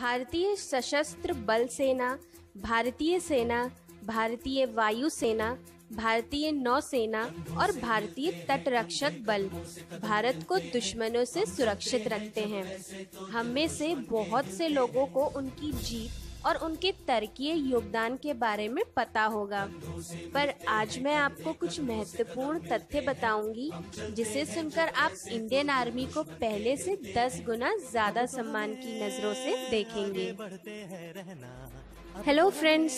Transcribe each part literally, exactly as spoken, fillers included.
भारतीय सशस्त्र बल सेना, भारतीय सेना, भारतीय वायु सेना, भारतीय नौसेना और भारतीय तटरक्षक बल भारत को दुश्मनों से सुरक्षित रखते हैं। हम में से बहुत से लोगों को उनकी जीत और उनके तर्कीय योगदान के बारे में पता होगा, पर आज मैं आपको कुछ महत्वपूर्ण तथ्य बताऊंगी जिसे सुनकर आप इंडियन आर्मी को पहले से दस गुना ज्यादा सम्मान की नजरों से देखेंगे। हेलो फ्रेंड्स,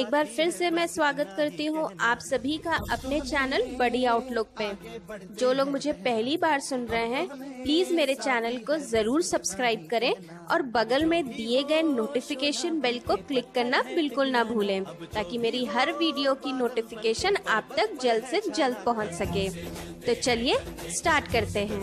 एक बार फिर से मैं स्वागत करती हूं आप सभी का अपने चैनल बड़ी आउटलुक पे। जो लोग मुझे पहली बार सुन रहे हैं, प्लीज मेरे चैनल को जरूर सब्सक्राइब करें और बगल में दिए गए नोटिफिकेशन बेल को क्लिक करना बिल्कुल ना भूलें, ताकि मेरी हर वीडियो की नोटिफिकेशन आप तक जल्द से जल्द पहुंच सके। तो चलिए स्टार्ट करते हैं।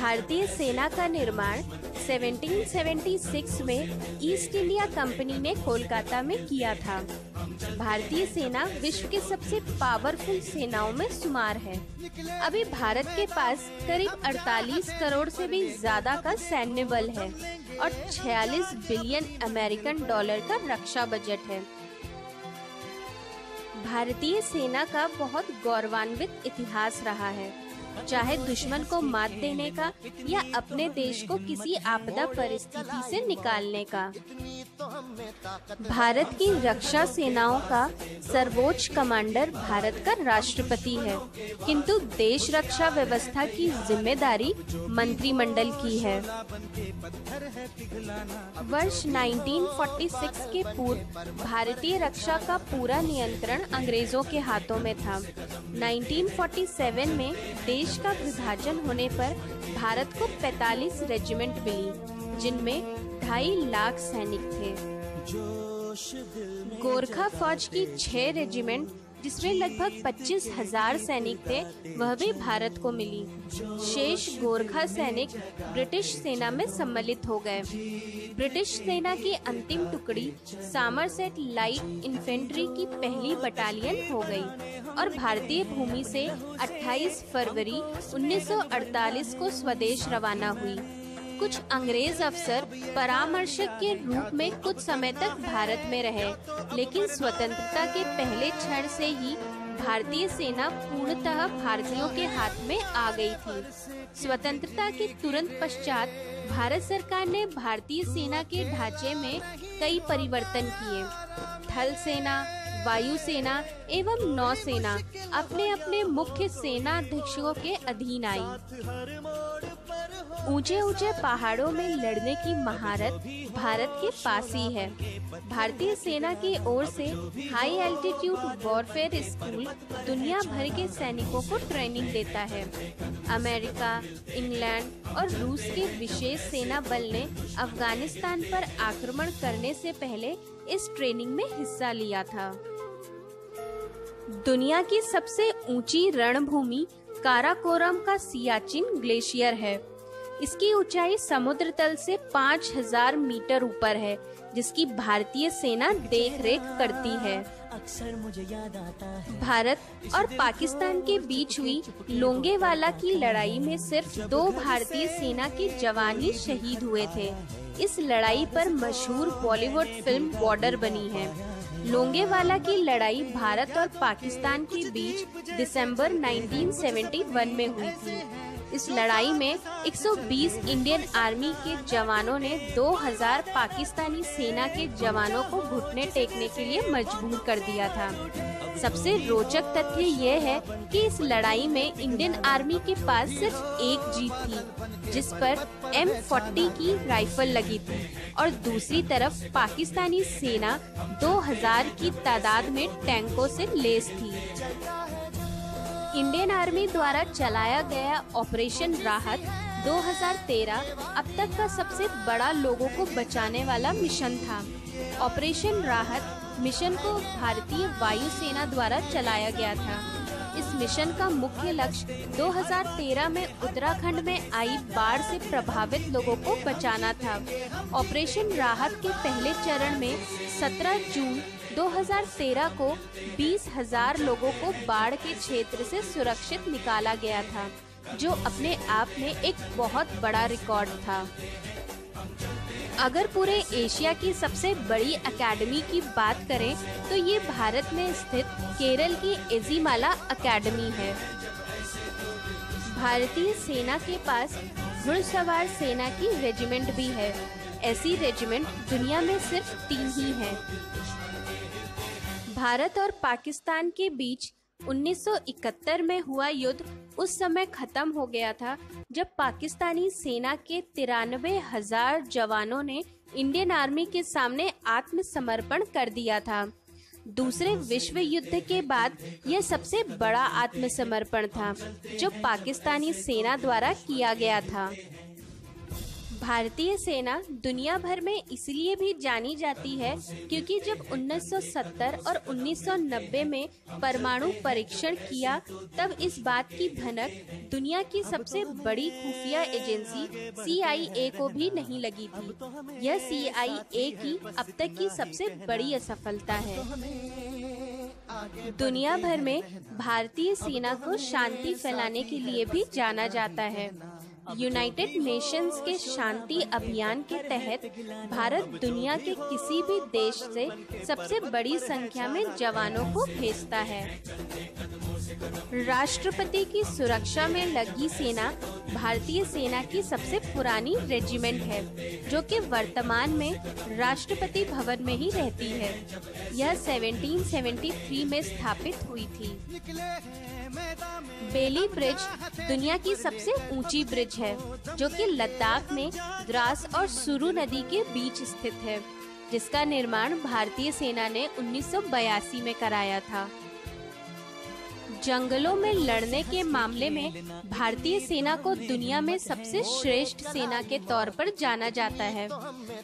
भारतीय सेना का निर्माण सत्रह सौ छिहत्तर में ईस्ट इंडिया कंपनी ने कोलकाता में किया था। भारतीय सेना विश्व के सबसे पावरफुल सेनाओं में शुमार है। अभी भारत के पास करीब अड़तालीस करोड़ से भी ज्यादा का सैन्य बल है और छियालीस बिलियन अमेरिकन डॉलर का रक्षा बजट है। भारतीय सेना का बहुत गौरवान्वित इतिहास रहा है। चाहे दुश्मन को मात देने का या अपने देश को किसी आपदा परिस्थिति से निकालने का, भारत की रक्षा सेनाओं का सर्वोच्च कमांडर भारत का राष्ट्रपति है, किंतु देश रक्षा व्यवस्था की जिम्मेदारी मंत्रिमंडल की है। वर्ष उन्नीस सौ छियालीस के पूर्व भारतीय रक्षा का पूरा नियंत्रण अंग्रेजों के हाथों में था। उन्नीस सौ सैंतालीस में देश का विभाजन होने पर भारत को पैंतालीस रेजिमेंट मिली, जिनमें ढाई लाख सैनिक थे। गोरखा फौज की छह रेजिमेंट, जिसमें लगभग पच्चीस हजार सैनिक थे, वह भी भारत को मिली। शेष गोरखा सैनिक ब्रिटिश सेना में सम्मिलित हो गए। ब्रिटिश सेना की अंतिम टुकड़ी सामरसेट लाइट इन्फेंट्री की पहली बटालियन हो गई और भारतीय भूमि से अट्ठाईस फरवरी उन्नीस सौ अड़तालीस को स्वदेश रवाना हुई। कुछ अंग्रेज अफसर परामर्शक के रूप में कुछ समय तक भारत में रहे, लेकिन स्वतंत्रता के पहले क्षण से ही भारतीय सेना पूर्णतः भारतीयों के हाथ में आ गई थी। स्वतंत्रता के तुरंत पश्चात भारत सरकार ने भारतीय सेना के ढांचे में कई परिवर्तन किए। थल सेना, वायु सेना एवं नौसेना अपने अपने मुख्य सेना अध्यक्षों के अधीन आई। ऊंचे ऊंचे पहाड़ों में लड़ने की महारत भारत के पास ही है। भारतीय सेना की ओर से हाई एल्टीट्यूड वॉरफेयर स्कूल दुनिया भर के सैनिकों को ट्रेनिंग देता है। अमेरिका, इंग्लैंड और रूस के विशेष सेना बल ने अफगानिस्तान पर आक्रमण करने से पहले इस ट्रेनिंग में हिस्सा लिया था। दुनिया की सबसे ऊंची रणभूमि काराकोरम का सियाचिन ग्लेशियर है। इसकी ऊंचाई समुद्र तल से पाँच हजार मीटर ऊपर है, जिसकी भारतीय सेना देखरेख करती है। भारत और पाकिस्तान के बीच हुई लोंगेवाला की लड़ाई में सिर्फ दो भारतीय सेना के जवान ही शहीद हुए थे। इस लड़ाई पर मशहूर बॉलीवुड फिल्म बॉर्डर बनी है। लोंगेवाला की लड़ाई भारत और पाकिस्तान के बीच दिसंबर उन्नीस सौ इकहत्तर में हुई थी। इस लड़ाई में एक सौ बीस इंडियन आर्मी के जवानों ने दो हजार पाकिस्तानी सेना के जवानों को घुटने टेकने के लिए मजबूर कर दिया था। सबसे रोचक तथ्य यह है कि इस लड़ाई में इंडियन आर्मी के पास सिर्फ एक जीप थी, जिस पर एम चालीस की राइफल लगी थी और दूसरी तरफ पाकिस्तानी सेना दो हजार की तादाद में टैंकों से लैस थी। इंडियन आर्मी द्वारा चलाया गया ऑपरेशन राहत दो हजार तेरह अब तक का सबसे बड़ा लोगों को बचाने वाला मिशन था। ऑपरेशन राहत मिशन को भारतीय वायुसेना द्वारा चलाया गया था। इस मिशन का मुख्य लक्ष्य दो हजार तेरह में उत्तराखंड में आई बाढ़ से प्रभावित लोगों को बचाना था। ऑपरेशन राहत के पहले चरण में सत्रह जून दो हजार तेरह को बीस हजार लोगों को बाढ़ के क्षेत्र से सुरक्षित निकाला गया था, जो अपने आप में एक बहुत बड़ा रिकॉर्ड था। अगर पूरे एशिया की सबसे बड़ी एकेडमी की बात करें तो ये भारत में स्थित केरल की एजिमाला एकेडमी है। भारतीय सेना के पास घुड़सवार सेना की रेजिमेंट भी है। ऐसी रेजिमेंट दुनिया में सिर्फ तीन ही हैं। भारत और पाकिस्तान के बीच उन्नीस सौ इकहत्तर में हुआ युद्ध उस समय खत्म हो गया था जब पाकिस्तानी सेना के तिरानवे हजार जवानों ने इंडियन आर्मी के सामने आत्मसमर्पण कर दिया था। दूसरे विश्व युद्ध के बाद यह सबसे बड़ा आत्मसमर्पण था जो पाकिस्तानी सेना द्वारा किया गया था। भारतीय सेना दुनिया भर में इसलिए भी जानी जाती है क्योंकि जब उन्नीस सौ सत्तर और उन्नीस सौ नब्बे में परमाणु परीक्षण किया तब इस बात की भनक दुनिया की सबसे बड़ी खुफिया एजेंसी सी आई ए को भी नहीं लगी थी। यह सी आई ए की अब तक की सबसे बड़ी असफलता है। दुनिया भर में भारतीय सेना को शांति फैलाने के लिए भी जाना जाता है। यूनाइटेड नेशंस के शांति अभियान के तहत भारत दुनिया के किसी भी देश से सबसे बड़ी संख्या में जवानों को भेजता है। राष्ट्रपति की सुरक्षा में लगी सेना भारतीय सेना की सबसे पुरानी रेजिमेंट है जो कि वर्तमान में राष्ट्रपति भवन में ही रहती है। यह सत्रह सौ तिहत्तर में स्थापित हुई थी। बेली ब्रिज दुनिया की सबसे ऊंची ब्रिज है जो कि लद्दाख में द्रास और सुरु नदी के बीच स्थित है, जिसका निर्माण भारतीय सेना ने उन्नीस सौ बयासी में कराया था। जंगलों में लड़ने के मामले में भारतीय सेना को दुनिया में सबसे श्रेष्ठ सेना के तौर पर जाना जाता है।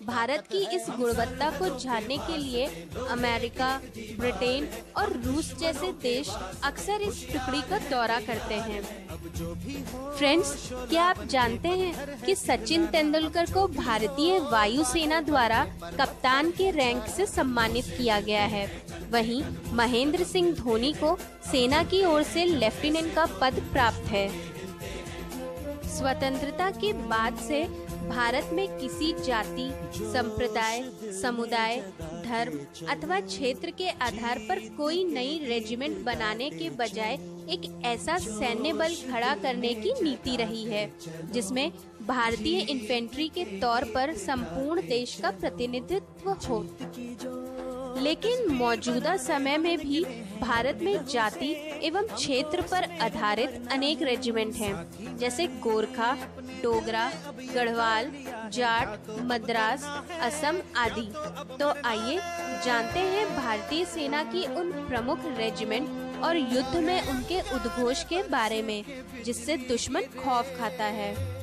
भारत की इस गुणवत्ता को जानने के लिए अमेरिका, ब्रिटेन और रूस जैसे देश अक्सर इस टुकड़ी का दौरा करते हैं। फ्रेंड्स, क्या आप जानते हैं कि सचिन तेंदुलकर को भारतीय वायुसेना द्वारा कप्तान के रैंक से सम्मानित किया गया है? वहीं महेंद्र सिंह धोनी को सेना की ओर से लेफ्टिनेंट का पद प्राप्त है। स्वतंत्रता के बाद से भारत में किसी जाति, संप्रदाय, समुदाय, धर्म अथवा क्षेत्र के आधार पर कोई नई रेजिमेंट बनाने के बजाय एक ऐसा सैन्य बल खड़ा करने की नीति रही है जिसमें भारतीय इन्फेंट्री के तौर पर संपूर्ण देश का प्रतिनिधित्व हो। लेकिन मौजूदा समय में भी भारत में जाति एवं क्षेत्र पर आधारित अनेक रेजिमेंट हैं, जैसे गोरखा, डोगरा, गढ़वाल, जाट, मद्रास, असम आदि। तो आइए जानते हैं भारतीय सेना की उन प्रमुख रेजिमेंट और युद्ध में उनके उद्घोष के बारे में जिससे दुश्मन खौफ खाता है।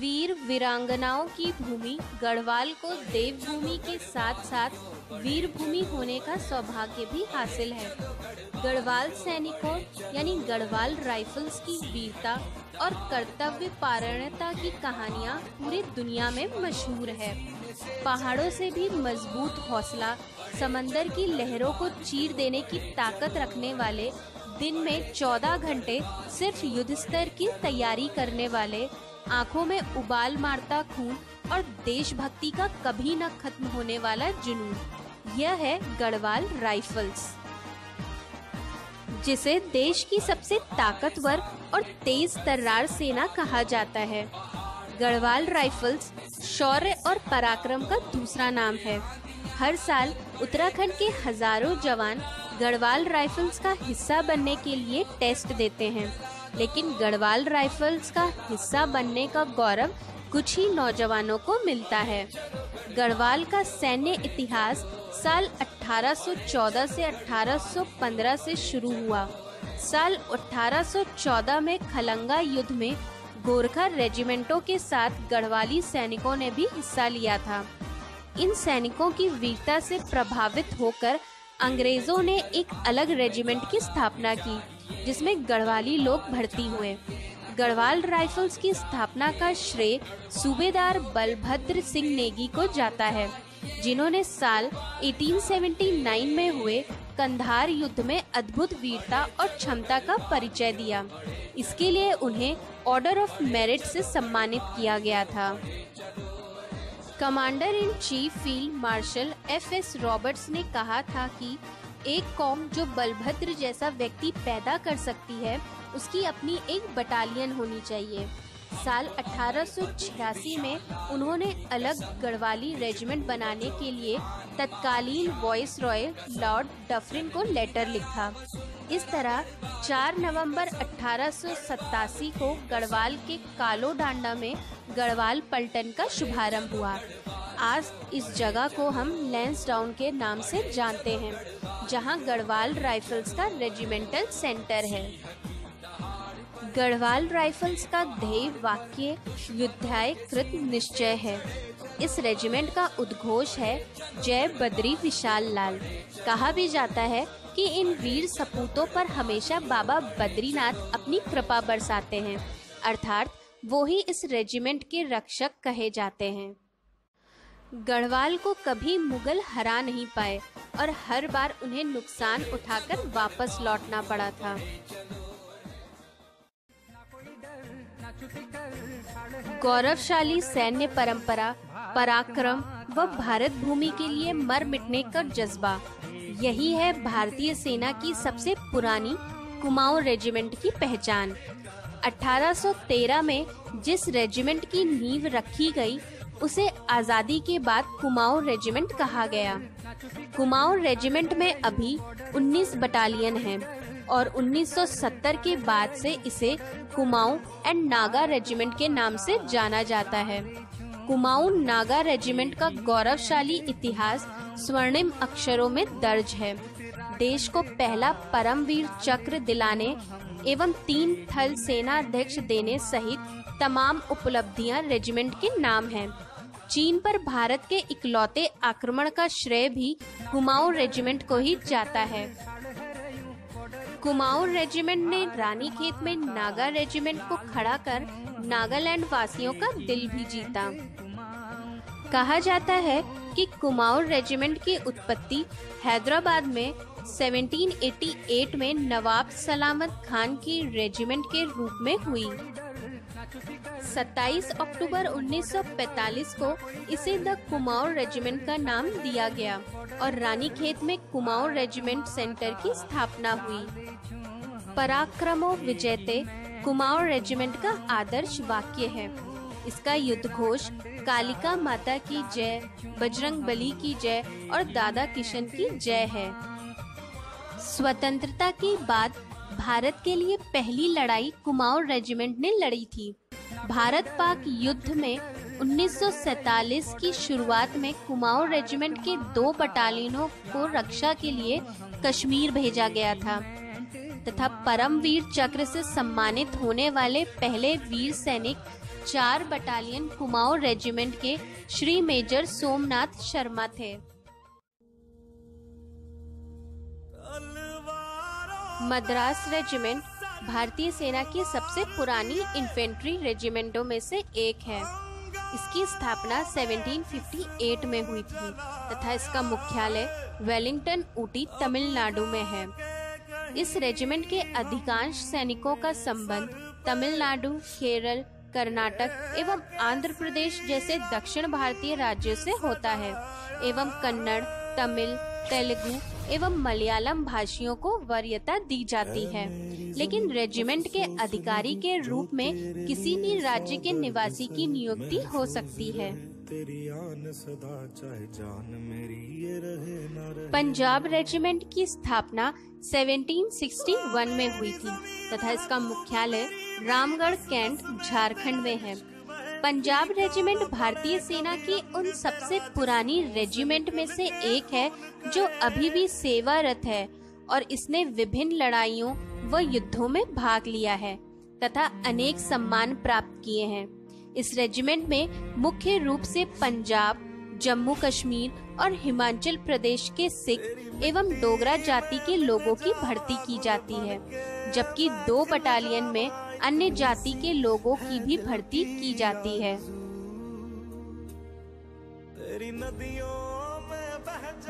वीर वीरांगनाओं की भूमि गढ़वाल को देवभूमि के साथ साथ वीर भूमि होने का सौभाग्य भी हासिल है। गढ़वाल सैनिकों यानी गढ़वाल राइफल्स की वीरता और कर्तव्य पारणता की कहानियां पूरी दुनिया में मशहूर है। पहाड़ों से भी मजबूत हौसला, समंदर की लहरों को चीर देने की ताकत रखने वाले, दिन में चौदह घंटे सिर्फ युद्ध स्तर की तैयारी करने वाले, आंखों में उबाल मारता खून और देशभक्ति का कभी न खत्म होने वाला जुनून, यह है गढ़वाल राइफल्स, जिसे देश की सबसे ताकतवर और तेज तर्रार सेना कहा जाता है। गढ़वाल राइफल्स शौर्य और पराक्रम का दूसरा नाम है। हर साल उत्तराखंड के हजारों जवान गढ़वाल राइफल्स का हिस्सा बनने के लिए टेस्ट देते हैं, लेकिन गढ़वाल राइफल्स का हिस्सा बनने का गौरव कुछ ही नौजवानों को मिलता है। गढ़वाल का सैन्य इतिहास साल अठारह सौ चौदह से अठारह सौ पंद्रह से शुरू हुआ। साल अठारह सौ चौदह में खलंगा युद्ध में गोरखा रेजिमेंटों के साथ गढ़वाली सैनिकों ने भी हिस्सा लिया था। इन सैनिकों की वीरता से प्रभावित होकर अंग्रेजों ने एक अलग रेजिमेंट की स्थापना की जिसमें गढ़वाली लोग भर्ती हुए। गढ़वाल राइफल्स की स्थापना का श्रेय सूबेदार बलभद्र सिंह नेगी को जाता है, जिन्होंने साल अठारह सौ उन्यासी में हुए कंधार युद्ध में अद्भुत वीरता और क्षमता का परिचय दिया। इसके लिए उन्हें ऑर्डर ऑफ मेरिट से सम्मानित किया गया था। Commander in chief field marshal F S Roberts ने कहा था कि एक कौम जो बलभद्र जैसा व्यक्ति पैदा कर सकती है उसकी अपनी एक बटालियन होनी चाहिए। साल अठारह सौ छियासी में उन्होंने अलग गढ़वाली रेजिमेंट बनाने के लिए तत्कालीन वॉइस रॉय लॉर्ड डफरिन को लेटर लिखा। इस तरह चार नवंबर अठारह सौ सतासी को गढ़वाल के कालो डांडा में गढ़वाल पलटन का शुभारंभ हुआ। आज इस जगह को हम लैंसडाउन के नाम से जानते हैं, जहां गढ़वाल राइफल्स का रेजिमेंटल सेंटर है। गढ़वाल राइफल्स का ध्येय वाक्य युद्धाय कृत निश्चय है। इस रेजिमेंट का उद्घोष है जय बद्री विशाल लाल। कहा भी जाता है कि इन वीर सपूतों पर हमेशा बाबा बद्रीनाथ अपनी कृपा बरसाते हैं, अर्थात वो ही इस रेजिमेंट के रक्षक कहे जाते हैं। गढ़वाल को कभी मुगल हरा नहीं पाए और हर बार उन्हें नुकसान उठाकर वापस लौटना पड़ा था। गौरवशाली सैन्य परंपरा, पराक्रम व भारत भूमि के लिए मर मिटने का जज्बा, यही है भारतीय सेना की सबसे पुरानी कुमाऊं रेजिमेंट की पहचान। अठारह सौ तेरह में जिस रेजिमेंट की नींव रखी गई, उसे आज़ादी के बाद कुमाऊं रेजिमेंट कहा गया। कुमाऊं रेजिमेंट में अभी उन्नीस बटालियन हैं और उन्नीस सौ सत्तर के बाद से इसे कुमाऊं एंड नागा रेजिमेंट के नाम से जाना जाता है। कुमाऊं नागा रेजिमेंट का गौरवशाली इतिहास स्वर्णिम अक्षरों में दर्ज है। देश को पहला परमवीर चक्र दिलाने एवं तीन थल सेना अध्यक्ष देने सहित तमाम उपलब्धियां रेजिमेंट के नाम हैं। चीन पर भारत के इकलौते आक्रमण का श्रेय भी कुमाऊं रेजिमेंट को ही जाता है। कुमाऊं रेजिमेंट ने रानीखेत में नागा रेजिमेंट को खड़ा कर नागालैंड वासियों का दिल भी जीता। कहा जाता है कि कुमाऊं रेजिमेंट की उत्पत्ति हैदराबाद में सत्रह सौ अठासी में नवाब सलामत खान की रेजिमेंट के रूप में हुई। सत्ताईस अक्टूबर उन्नीस सौ पैंतालीस को इसे द कुमाऊं रेजिमेंट का नाम दिया गया और रानीखेत में कुमाऊं रेजिमेंट सेंटर की स्थापना हुई। पराक्रमो विजयते कुमाऊं रेजिमेंट का आदर्श वाक्य है। इसका युद्धघोष कालिका माता की जय, बजरंग बली की जय और दादा किशन की जय है। स्वतंत्रता के बाद भारत के लिए पहली लड़ाई कुमाऊं रेजिमेंट ने लड़ी थी। भारत पाक युद्ध में उन्नीस सौ सैंतालीस की शुरुआत में कुमाऊं रेजिमेंट के दो बटालियनों को रक्षा के लिए कश्मीर भेजा गया था तथा परमवीर चक्र से सम्मानित होने वाले पहले वीर सैनिक चार बटालियन कुमाऊं रेजिमेंट के श्री मेजर सोमनाथ शर्मा थे। मद्रास रेजिमेंट भारतीय सेना की सबसे पुरानी इन्फेंट्री रेजिमेंटों में से एक है। इसकी स्थापना सत्रह सौ अट्ठावन में हुई थी तथा इसका मुख्यालय वेलिंगटन ऊटी तमिलनाडु में है। इस रेजिमेंट के अधिकांश सैनिकों का संबंध तमिलनाडु, केरल, कर्नाटक एवं आंध्र प्रदेश जैसे दक्षिण भारतीय राज्यों से होता है एवं कन्नड़, तमिल, तेलुगु एवं मलयालम भाषियों को वरीयता दी जाती है, लेकिन रेजिमेंट के अधिकारी के रूप में किसी भी राज्य के निवासी की नियुक्ति हो सकती है। पंजाब रेजिमेंट की स्थापना सत्रह सौ इकसठ में हुई थी तथा इसका मुख्यालय रामगढ़ कैंट, झारखंड में है। पंजाब रेजिमेंट भारतीय सेना की उन सबसे पुरानी रेजिमेंट में से एक है जो अभी भी सेवारत है और इसने विभिन्न लड़ाइयों व युद्धों में भाग लिया है तथा अनेक सम्मान प्राप्त किए हैं। इस रेजिमेंट में मुख्य रूप से पंजाब, जम्मू कश्मीर और हिमाचल प्रदेश के सिख एवं डोगरा जाति के लोगों की भर्ती की जाती है, जबकि दो बटालियन में अन्य जाति के लोगों की भी भर्ती की जाती है।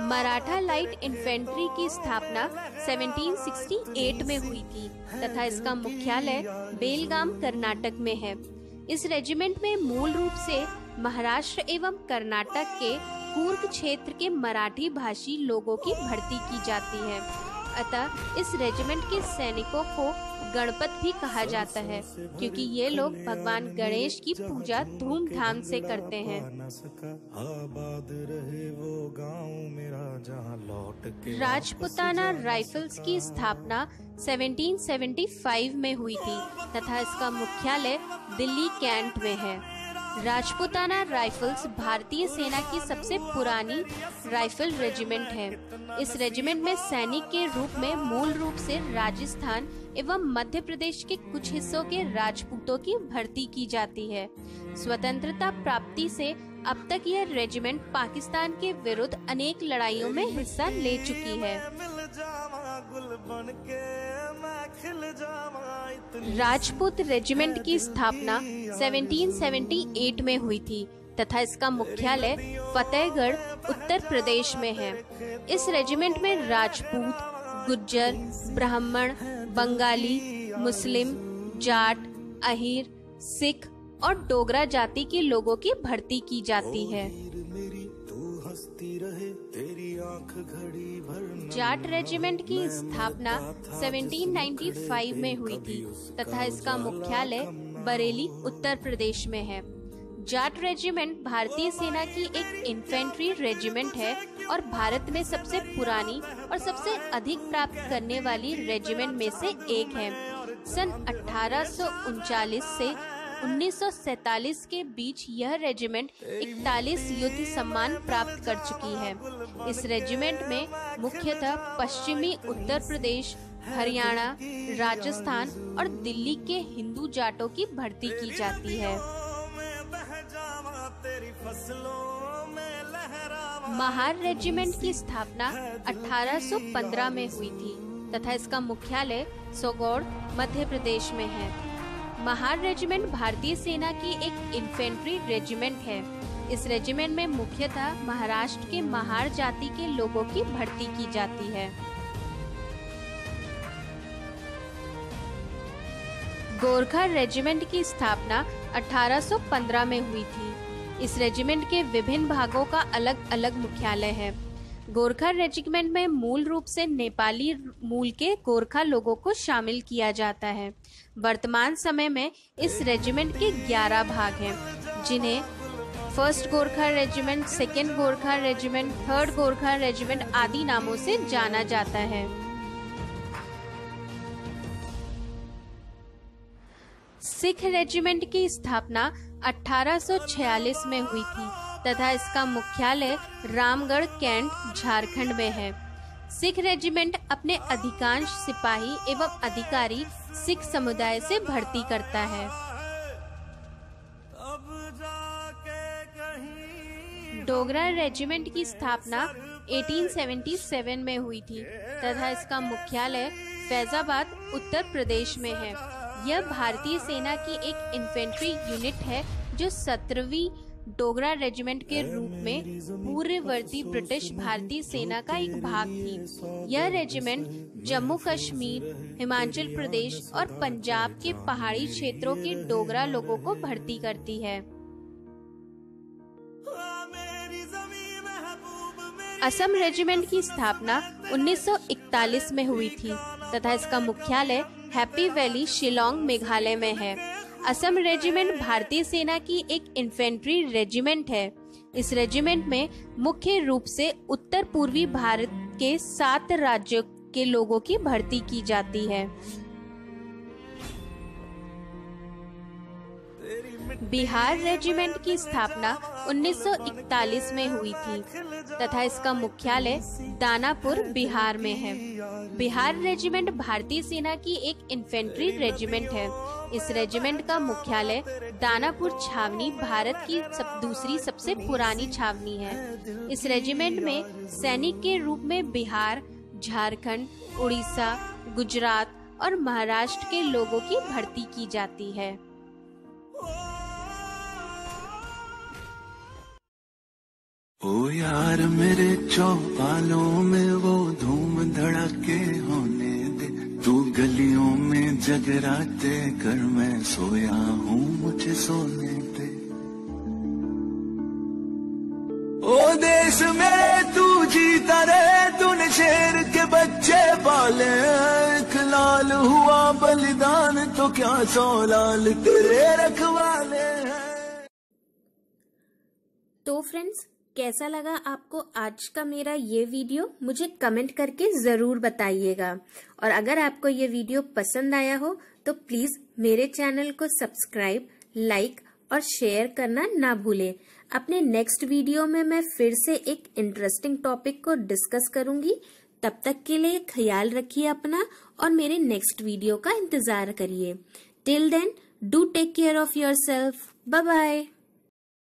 मराठा लाइट इन्फेंट्री की स्थापना सत्रह सौ अड़सठ में हुई थी तथा इसका मुख्यालय बेलगाम कर्नाटक में है। इस रेजिमेंट में मूल रूप से महाराष्ट्र एवं कर्नाटक के कूर्ग क्षेत्र के मराठी भाषी लोगों की भर्ती की जाती है, अतः इस रेजिमेंट के सैनिकों को गणपत भी कहा जाता है क्योंकि ये लोग भगवान गणेश की पूजा धूमधाम से करते हैं। राजपुताना राइफल्स की स्थापना सत्रह सौ पचहत्तर में हुई थी तथा इसका मुख्यालय दिल्ली कैंट में है। राजपुताना राइफल्स भारतीय सेना की सबसे पुरानी राइफल रेजिमेंट है। इस रेजिमेंट में सैनिक के रूप में मूल रूप से राजस्थान एवं मध्य प्रदेश के कुछ हिस्सों के राजपूतों की भर्ती की जाती है। स्वतंत्रता प्राप्ति से अब तक यह रेजिमेंट पाकिस्तान के विरुद्ध अनेक लड़ाइयों में हिस्सा ले चुकी है। राजपूत रेजिमेंट की स्थापना सत्रह सौ अठहत्तर में हुई थी तथा इसका मुख्यालय फतेहगढ़ उत्तर प्रदेश में है। इस रेजिमेंट में राजपूत, गुज्जर, ब्राह्मण, बंगाली, मुस्लिम, जाट, अहीर, सिख और डोगरा जाति के लोगों की भर्ती की जाती है। जाट रेजिमेंट की स्थापना सत्रह सौ पचानवे में हुई थी तथा इसका मुख्यालय बरेली उत्तर प्रदेश में है। जाट रेजिमेंट भारतीय सेना की एक इन्फेंट्री रेजिमेंट है और भारत में सबसे पुरानी और सबसे अधिक प्राप्त करने वाली रेजिमेंट में से एक है। सन अठारह सौ उनचालीस से उन्नीस सौ सैंतालीस के बीच यह रेजिमेंट इकतालीस युद्ध सम्मान प्राप्त कर चुकी है। इस रेजिमेंट में मुख्यतः पश्चिमी उत्तर प्रदेश, हरियाणा, राजस्थान और दिल्ली के हिंदू जाटों की भर्ती की जाती है। महार रेजिमेंट की स्थापना अठारह सौ पंद्रह में हुई थी तथा इसका मुख्यालय सोगौर, मध्य प्रदेश में है। महार रेजिमेंट भारतीय सेना की एक इन्फेंट्री रेजिमेंट है। इस रेजिमेंट में मुख्यतः महाराष्ट्र के महार जाति के लोगों की भर्ती की जाती है। गोरखा रेजिमेंट की स्थापना अठारह सौ पंद्रह में हुई थी। इस रेजिमेंट के विभिन्न भागों का अलग अलग मुख्यालय है। गोरखा रेजिमेंट में मूल रूप से नेपाली मूल के गोरखा लोगों को शामिल किया जाता है। वर्तमान समय में इस रेजिमेंट के ग्यारह भाग हैं, जिन्हें first Gorkha regiment, second Gorkha regiment, third Gorkha regiment आदि नामों से जाना जाता है। सिख रेजिमेंट की स्थापना अठारह सौ छियालीस में हुई थी तथा इसका मुख्यालय रामगढ़ कैंट, झारखंड में है। सिख रेजिमेंट अपने अधिकांश सिपाही एवं अधिकारी सिख समुदाय से भर्ती करता है। डोगरा रेजिमेंट की स्थापना अठारह सौ सतहत्तर में हुई थी तथा इसका मुख्यालय फैजाबाद, उत्तर प्रदेश में है। यह भारतीय सेना की एक इन्फेंट्री यूनिट है जो सत्रहवीं डोगरा रेजिमेंट के रूप में पूर्ववर्ती ब्रिटिश भारतीय सेना का एक भाग थी। यह रेजिमेंट जम्मू कश्मीर, हिमाचल प्रदेश और पंजाब के पहाड़ी क्षेत्रों के डोगरा लोगों को भर्ती करती है। असम रेजिमेंट की स्थापना उन्नीस सौ इकतालीस में हुई थी तथा इसका मुख्यालय हैप्पी वैली, शिलोंग, मेघालय में है। असम रेजिमेंट भारतीय सेना की एक इन्फेंट्री रेजिमेंट है। इस रेजिमेंट में मुख्य रूप से उत्तर पूर्वी भारत के सात राज्यों के लोगों की भर्ती की जाती है। बिहार रेजिमेंट की स्थापना उन्नीस सौ इकतालीस में हुई थी तथा इसका मुख्यालय दानापुर, बिहार में है। बिहार रेजिमेंट भारतीय सेना की एक इन्फेंट्री रेजिमेंट है। इस रेजिमेंट का मुख्यालय दानापुर छावनी, भारत की सब दूसरी सबसे पुरानी छावनी है। इस रेजिमेंट में सैनिक के रूप में बिहार, झारखंड, उड़ीसा, गुजरात और महाराष्ट्र के लोगों की भर्ती की जाती है। ओ यार मेरे चौपालों में वो धूम धड़ाके होने दे, तू गलियों में जगराते कर, मैं सोया हूँ मुझे सोने दे। ओ देश मेरे तू जीता रहे, तूने शेर के बच्चे पाले, एक लाल हुआ बलिदान तो क्या सौ लाल तेरे रखवाले हैं। तो फ्रेंड्स, कैसा लगा आपको आज का मेरा ये वीडियो, मुझे कमेंट करके जरूर बताइएगा। और अगर आपको ये वीडियो पसंद आया हो तो प्लीज मेरे चैनल को सब्सक्राइब, लाइक और शेयर करना ना भूलें। अपने नेक्स्ट वीडियो में मैं फिर से एक इंटरेस्टिंग टॉपिक को डिस्कस करूंगी। तब तक के लिए ख्याल रखिए अपना और मेरे नेक्स्ट वीडियो का इंतजार करिए। Till then, do take care of yourself. Bye bye.